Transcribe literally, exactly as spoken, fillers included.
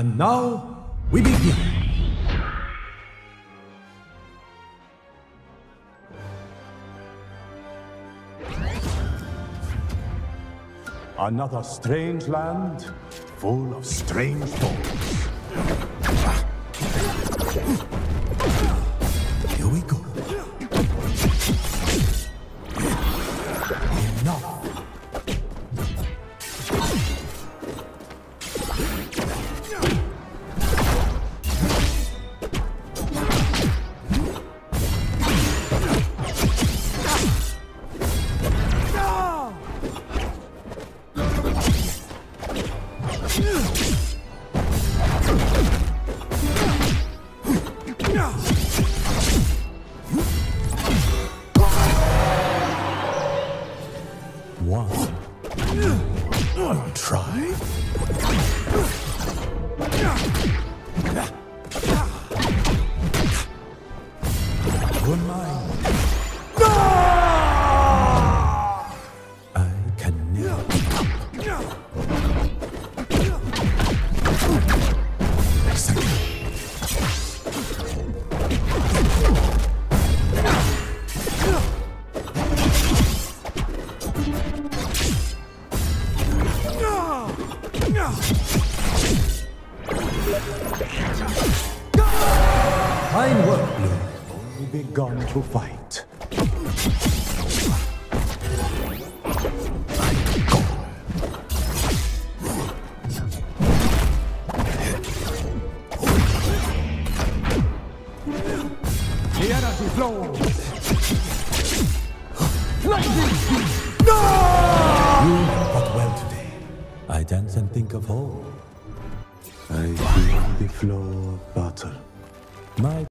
And now, we begin! Another strange land, full of strange thoughts. Here we go. Fine work, Blue. Only begun to fight. The energy flows. Lightning speed! No! You have fought well today. I dance and think of home. I feel the flow of battle. My